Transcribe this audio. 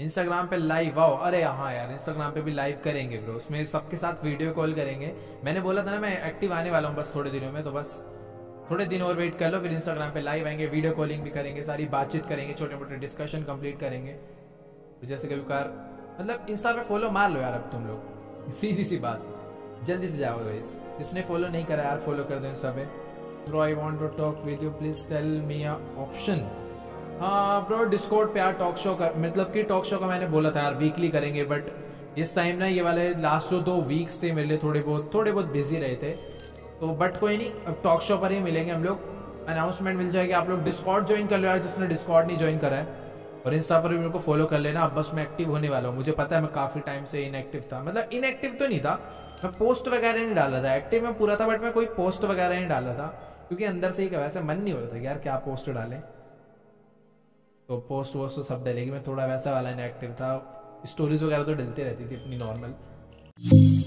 Instagram पे live आओ। अरे हाँ यार, इंस्टाग्राम पे भी लाइव करेंगे ब्रो, उसमें सबके साथ वीडियो कॉल करेंगे। मैंने बोला था ना मैं एक्टिव आने वाला हूँ बस थोड़े दिनों में, तो बस थोड़े दिन और वेट कर लो, फिर इंस्टाग्राम पे लाइव आएंगे, वीडियो कॉलिंग भी करेंगे, सारी बातचीत करेंगे, छोटे मोटे डिस्कशन कंप्लीट करेंगे। जैसे कभी कार मतलब इंस्टा पे फॉलो मार लो यार अब तुम लोग, सीधी सी बात, जल्दी से जाओ गाइस। जिसने फॉलो नहीं करा यार फॉलो कर दो इंस्टा पे। Bro I want to talk with you, please tell me a option. हाँ ब्रो, डिस्कॉर्ड पे यार टॉक शो का, मतलब कि टॉक शो का मैंने बोला था यार वीकली करेंगे, बट इस टाइम ना ये वाले लास्ट जो 2 वीक्स थे मेरे लिए थोड़े बहुत बिजी रहे थे, तो बट कोई नहीं, अब टॉक शो पर ही मिलेंगे हम लोग, अनाउंसमेंट मिल जाएगी। आप लोग डिस्कॉर्ड ज्वाइन कर लो यार, जिसने डिस्कॉर्ड नहीं ज्वाइन करा है, और इंस्टा पर भी मेरे को फॉलो कर लेना। अब बस मैं एक्टिव होने वाला हूँ। मुझे पता है मैं काफी टाइम से इनएक्टिव था, मतलब इनएक्टिव तो नहीं था, मैं पोस्ट वगैरह नहीं डाला था, एक्टिव में पूरा था, बट मैं कोई पोस्ट वगैरह नहीं डाला था, क्योंकि अंदर से ही वैसे मन नहीं होता था कि यार क्या पोस्ट डालें, तो पोस्ट वोस्ट तो सब डालेगी। मैं थोड़ा वैसा वाला इनएक्टिव था, स्टोरीज वगैरह तो डलती रहती थी अपनी नॉर्मल।